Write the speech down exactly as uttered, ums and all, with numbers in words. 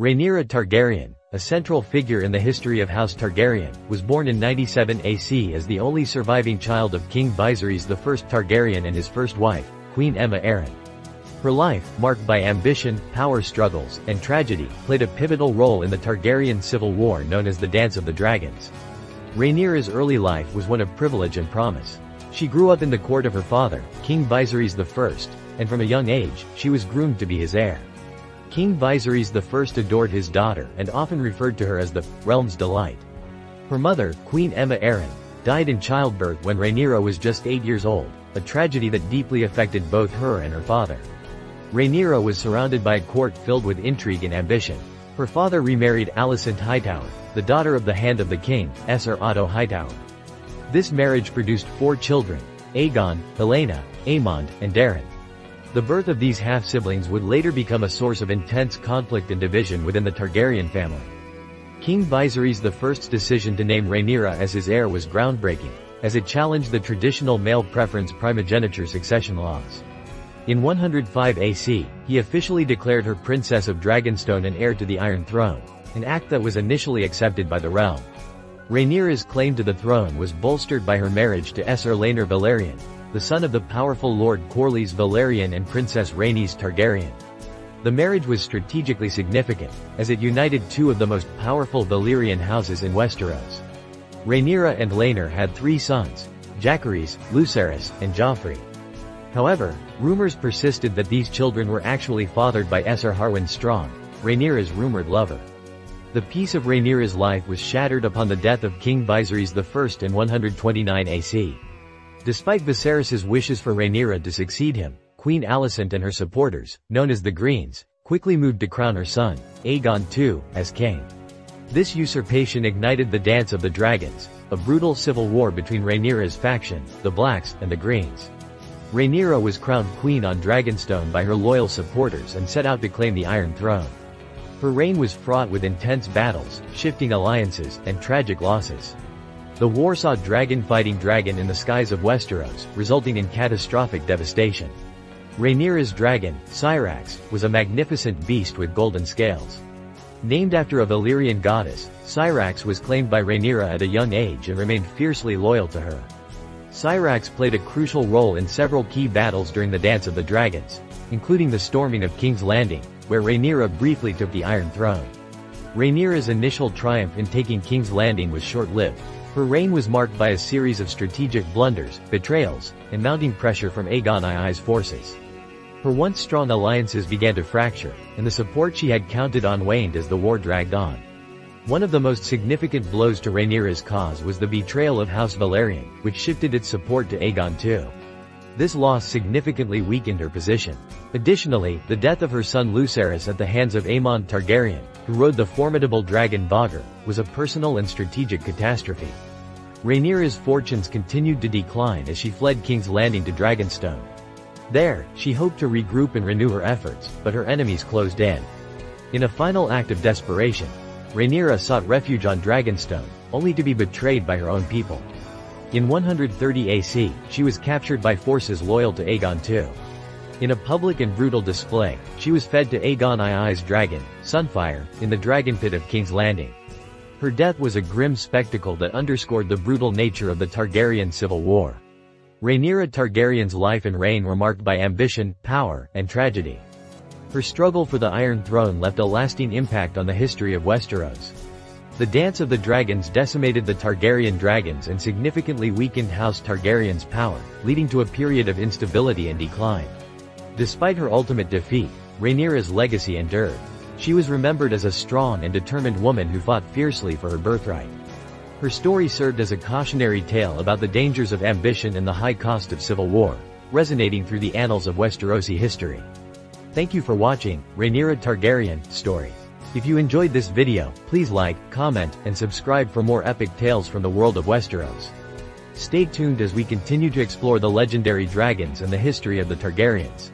Rhaenyra Targaryen, a central figure in the history of House Targaryen, was born in ninety-seven A C as the only surviving child of King Viserys the First Targaryen and his first wife, Queen Aemma Arryn. Her life, marked by ambition, power struggles, and tragedy, played a pivotal role in the Targaryen civil war known as the Dance of the Dragons. Rhaenyra's early life was one of privilege and promise. She grew up in the court of her father, King Viserys the First, and from a young age, she was groomed to be his heir. King Viserys the First adored his daughter and often referred to her as the realm's delight. Her mother, Queen Aemma Arryn, died in childbirth when Rhaenyra was just eight years old, a tragedy that deeply affected both her and her father. Rhaenyra was surrounded by a court filled with intrigue and ambition. Her father remarried Alicent Hightower, the daughter of the Hand of the King, Ser Otto Hightower. This marriage produced four children, Aegon, Helena, Aemond, and Daeron. The birth of these half-siblings would later become a source of intense conflict and division within the Targaryen family. King Viserys I's decision to name Rhaenyra as his heir was groundbreaking, as it challenged the traditional male preference primogeniture succession laws. In one hundred five A C, he officially declared her Princess of Dragonstone and heir to the Iron Throne, an act that was initially accepted by the realm. Rhaenyra's claim to the throne was bolstered by her marriage to Ser Laenor Velaryon, the son of the powerful Lord Corlys Velaryon and Princess Rhaenys Targaryen. The marriage was strategically significant, as it united two of the most powerful Valyrian houses in Westeros. Rhaenyra and Laenor had three sons, Jacaerys, Lucerys, and Joffrey. However, rumors persisted that these children were actually fathered by Ser Harwin Strong, Rhaenyra's rumored lover. The peace of Rhaenyra's life was shattered upon the death of King Viserys I in one hundred twenty-nine A C. Despite Viserys' wishes for Rhaenyra to succeed him, Queen Alicent and her supporters, known as the Greens, quickly moved to crown her son, Aegon the Second, as king. This usurpation ignited the Dance of the Dragons, a brutal civil war between Rhaenyra's faction, the Blacks, and the Greens. Rhaenyra was crowned queen on Dragonstone by her loyal supporters and set out to claim the Iron Throne. Her reign was fraught with intense battles, shifting alliances, and tragic losses. The war saw dragon fighting dragon in the skies of Westeros, resulting in catastrophic devastation. Rhaenyra's dragon, Syrax, was a magnificent beast with golden scales. Named after a Valyrian goddess, Syrax was claimed by Rhaenyra at a young age and remained fiercely loyal to her. Syrax played a crucial role in several key battles during the Dance of the Dragons, including the storming of King's Landing, where Rhaenyra briefly took the Iron Throne. Rhaenyra's initial triumph in taking King's Landing was short-lived. Her reign was marked by a series of strategic blunders, betrayals, and mounting pressure from Aegon the Second's forces. Her once strong alliances began to fracture, and the support she had counted on waned as the war dragged on. One of the most significant blows to Rhaenyra's cause was the betrayal of House Velaryon, which shifted its support to Aegon the Second. This loss significantly weakened her position. Additionally, the death of her son Lucerys at the hands of Aemond Targaryen, who rode the formidable dragon Vhagar, was a personal and strategic catastrophe. Rhaenyra's fortunes continued to decline as she fled King's Landing to Dragonstone. There, she hoped to regroup and renew her efforts, but her enemies closed in. In a final act of desperation, Rhaenyra sought refuge on Dragonstone, only to be betrayed by her own people. In one hundred thirty A C, she was captured by forces loyal to Aegon the Second. In a public and brutal display, she was fed to Aegon the Second's dragon, Sunfyre, in the dragon pit of King's Landing. Her death was a grim spectacle that underscored the brutal nature of the Targaryen civil war. Rhaenyra Targaryen's life and reign were marked by ambition, power, and tragedy. Her struggle for the Iron Throne left a lasting impact on the history of Westeros. The Dance of the Dragons decimated the Targaryen dragons and significantly weakened House Targaryen's power, leading to a period of instability and decline. Despite her ultimate defeat, Rhaenyra's legacy endured. She was remembered as a strong and determined woman who fought fiercely for her birthright. Her story served as a cautionary tale about the dangers of ambition and the high cost of civil war, resonating through the annals of Westerosi history. Thank you for watching, Rhaenyra Targaryen, Story. If you enjoyed this video, please like, comment, and subscribe for more epic tales from the world of Westeros. Stay tuned as we continue to explore the legendary dragons and the history of the Targaryens.